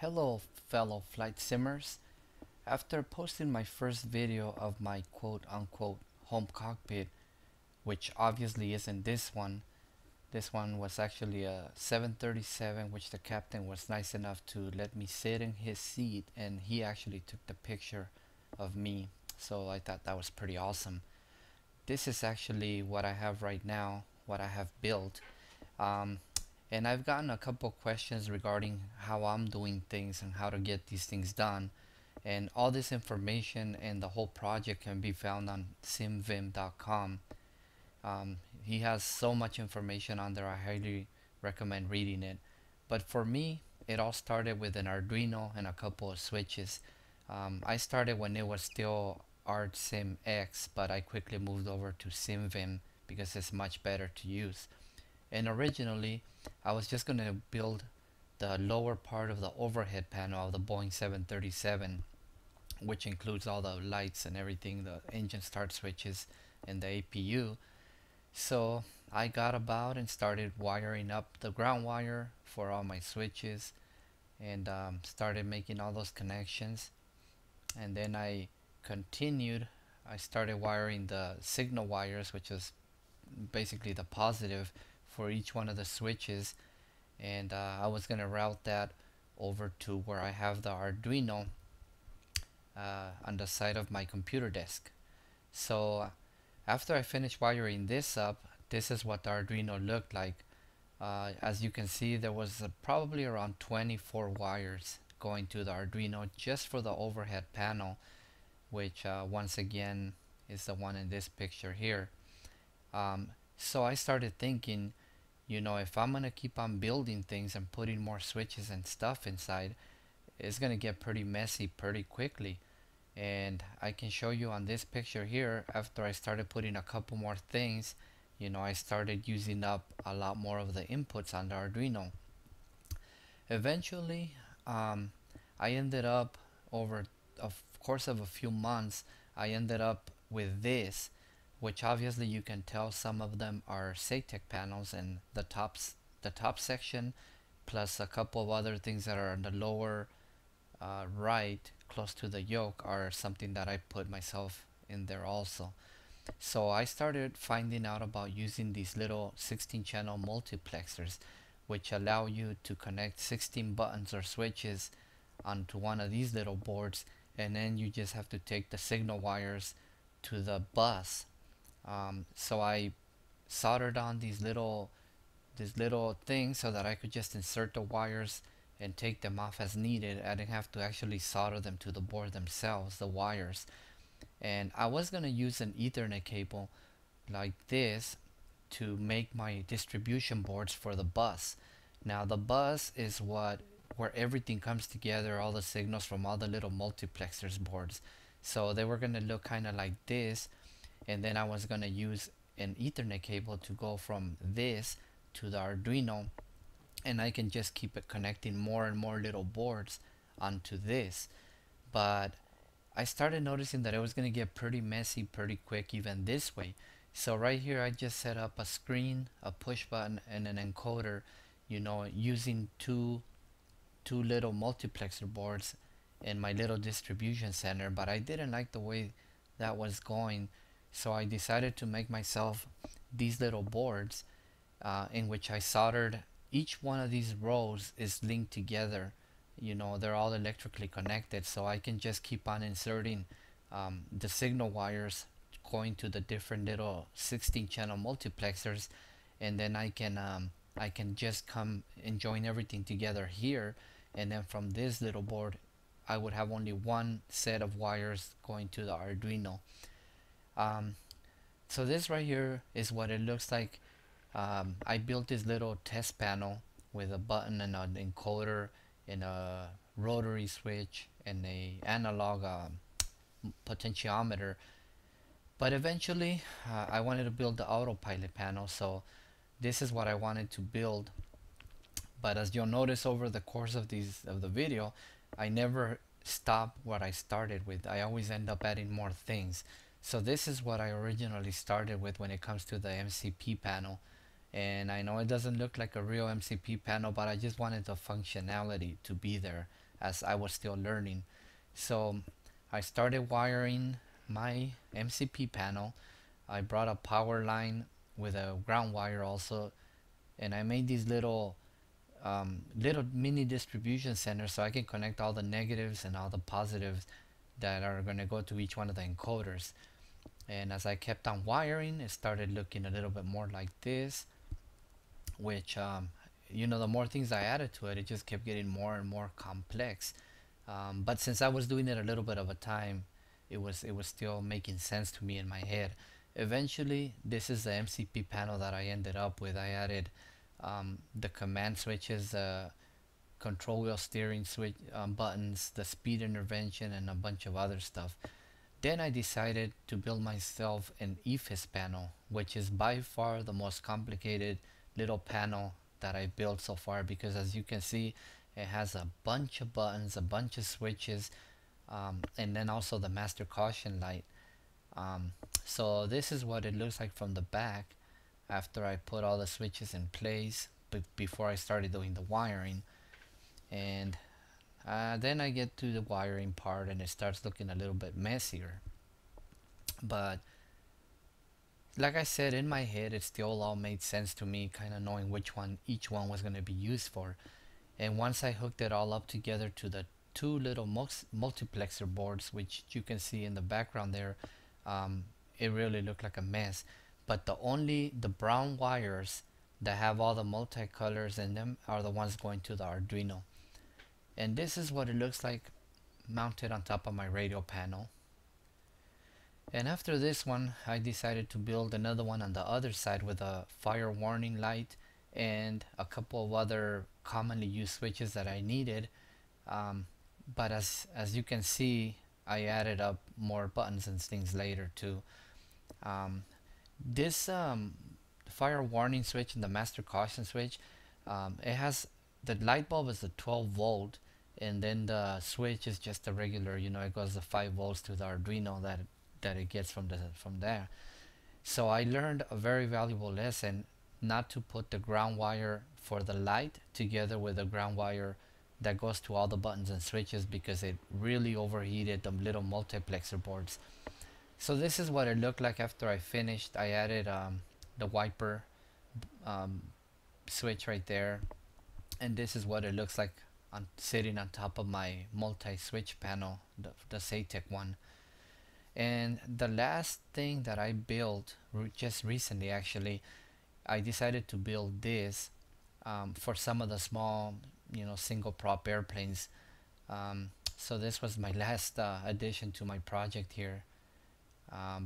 Hello fellow flight simmers. After posting my first video of my quote unquote home cockpit, which obviously isn't this one was actually a 737, which the captain was nice enough to let me sit in his seat, and he actually took the picture of me, so I thought that was pretty awesome. This is actually what I have right now, what I have built. And I've gotten a couple questions regarding how I'm doing things and how to get these things done. And all this information and the whole project can be found on simvim.com. He has so much information on there, I highly recommend reading it. But for me, it all started with an Arduino and a couple of switches. I started when it was still ArtSim X, but I quickly moved over to SimVim because it's much better to use. And originally, I was just going to build the lower part of the overhead panel of the Boeing 737, which includes all the lights and everything, the engine start switches and the APU. So I got about and started wiring up the ground wire for all my switches, and started making all those connections. And then I continued, I started wiring the signal wires, which is basically the positive for each one of the switches, and I was going to route that over to where I have the Arduino on the side of my computer desk. So after I finished wiring this up, this is what the Arduino looked like. As you can see, there was probably around 24 wires going to the Arduino just for the overhead panel, which once again is the one in this picture here. So I started thinking, you know, if I'm going to keep on building things and putting more switches and stuff inside, it's going to get pretty messy pretty quickly. And I can show you on this picture here, after I started putting a couple more things, you know, I started using up a lot more of the inputs on the Arduino. Eventually, I ended up, over the course of a few months, I ended up with this, which obviously you can tell some of them are SATEC panels, and the top section plus a couple of other things that are on the lower right close to the yoke are something that I put myself in there also. So I started finding out about using these little 16-channel multiplexers, which allow you to connect 16 buttons or switches onto one of these little boards, and then you just have to take the signal wires to the bus. So I soldered on these little things so that I could just insert the wires and take them off as needed. I didn't have to actually solder them to the board themselves, the wires. And I was going to use an Ethernet cable like this to make my distribution boards for the bus. Now the bus is where everything comes together, all the signals from all the little multiplexers boards. So they were going to look kind of like this, and then I was going to use an Ethernet cable to go from this to the Arduino, and I can just keep it connecting more and more little boards onto this. But I started noticing that it was going to get pretty messy pretty quick even this way. So right here I just set up a screen, a push button, and an encoder, you know, using two little multiplexer boards in my little distribution center. But I didn't like the way that was going, so I decided to make myself these little boards in which I soldered each one of these rows is linked together. You know, they're all electrically connected, so I can just keep on inserting the signal wires going to the different little 16-channel multiplexers, and then I can just come and join everything together here, and then from this little board I would have only one set of wires going to the Arduino. So this right here is what it looks like. I built this little test panel with a button and an encoder and a rotary switch and a analog potentiometer. But eventually I wanted to build the autopilot panel, so this is what I wanted to build. But as you'll notice over the course of the video, I never stop what I started with. I always end up adding more things. So this is what I originally started with when it comes to the MCP panel. And I know it doesn't look like a real MCP panel, but I just wanted the functionality to be there as I was still learning. So I started wiring my MCP panel. I brought a power line with a ground wire also, and I made these little mini distribution centers so I can connect all the negatives and all the positives that are going to go to each one of the encoders. And as I kept on wiring, it started looking a little bit more like this, which you know, the more things I added to it, it just kept getting more and more complex. But since I was doing it a little bit of a time, it was still making sense to me in my head. Eventually, this is the MCP panel that I ended up with. I added the command switches, control wheel steering switch buttons, the speed intervention, and a bunch of other stuff. Then I decided to build myself an EFIS panel, which is by far the most complicated little panel that I built so far, because as you can see, it has a bunch of buttons, a bunch of switches, and then also the master caution light. So this is what it looks like from the back after I put all the switches in place, but before I started doing the wiring. And then I get to the wiring part, and it starts looking a little bit messier. But like I said, in my head, it still all made sense to me, kind of knowing which one each one was going to be used for. And once I hooked it all up together to the two little multiplexer boards, which you can see in the background there, it really looked like a mess. But the brown wires that have all the multicolors in them are the ones going to the Arduino. And this is what it looks like mounted on top of my radio panel. And after this one, I decided to build another one on the other side with a fire warning light and a couple of other commonly used switches that I needed. But as you can see, I added up more buttons and things later too. This fire warning switch and the master caution switch, it has, the light bulb is a 12 volt, and then the switch is just a regular, you know, it goes to 5 volts to the Arduino that it gets from there. So I learned a very valuable lesson not to put the ground wire for the light together with the ground wire that goes to all the buttons and switches, because it really overheated the little multiplexer boards. So this is what it looked like after I finished. I added the wiper switch right there, and this is what it looks like sitting on top of my multi-switch panel, the SATEC one. And the last thing that I built, just recently actually, I decided to build this for some of the small, you know, single prop airplanes. So this was my last addition to my project here.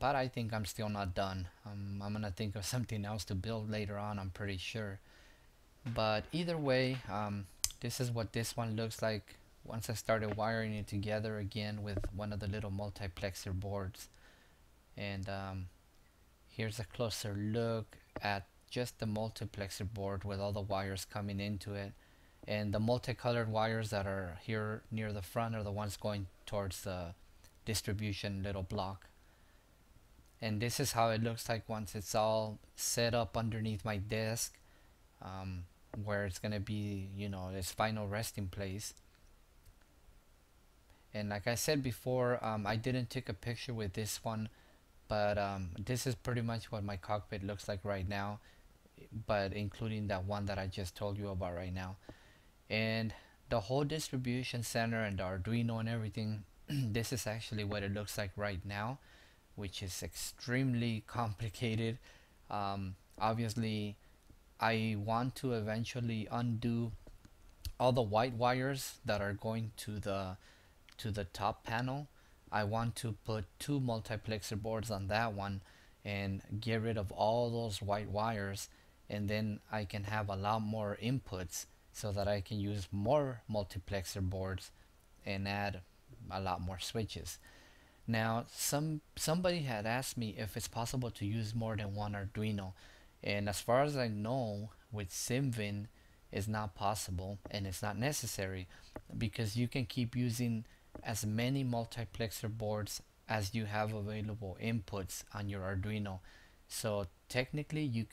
But I think I'm still not done. I'm gonna think of something else to build later on, I'm pretty sure. But either way, this is what this one looks like once I started wiring it together again with one of the little multiplexer boards. And here's a closer look at just the multiplexer board with all the wires coming into it. And the multicolored wires that are here near the front are the ones going towards the distribution little block. And this is how it looks like once it's all set up underneath my desk, where it's going to be, you know, its final resting place. And like I said before, I didn't take a picture with this one, but this is pretty much what my cockpit looks like right now, but including that one that I just told you about right now. And the whole distribution center and the Arduino and everything, this is actually what it looks like right now, which is extremely complicated. Obviously, I want to eventually undo all the white wires that are going to the top panel. I want to put two multiplexer boards on that one and get rid of all those white wires, and then I can have a lot more inputs so that I can use more multiplexer boards and add a lot more switches. Now, somebody had asked me if it's possible to use more than one Arduino, and as far as I know, with SimVin, it's not possible and it's not necessary, because you can keep using as many multiplexer boards as you have available inputs on your Arduino. So technically, you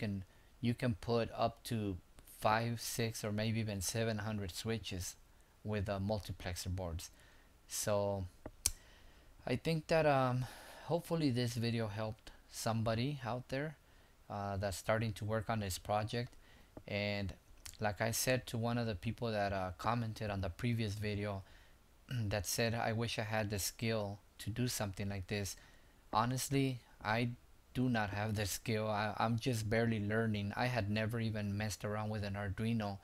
can put up to 5, 6, or maybe even 700 switches with multiplexer boards. So I think that hopefully this video helped somebody out there that's starting to work on this project. And like I said to one of the people that commented on the previous video that said, I wish I had the skill to do something like this. Honestly, I do not have the skill. I'm just barely learning. I had never even messed around with an Arduino,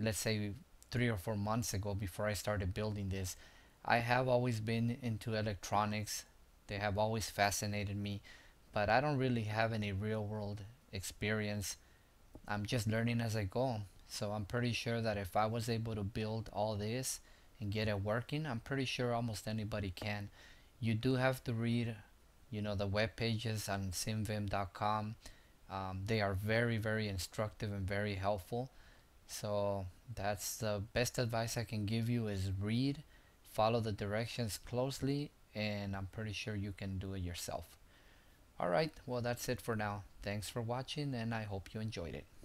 let's say 3 or 4 months ago, before I started building this. I have always been into electronics. They have always fascinated me, but I don't really have any real world experience. I'm just learning as I go. So I'm pretty sure that if I was able to build all this and get it working, I'm pretty sure almost anybody can. You do have to read, you know, the web pages on simvim.com. They are very, very instructive and very helpful. So that's the best advice I can give you, is read, follow the directions closely, and I'm pretty sure you can do it yourself. All right, well, that's it for now. Thanks for watching, and I hope you enjoyed it.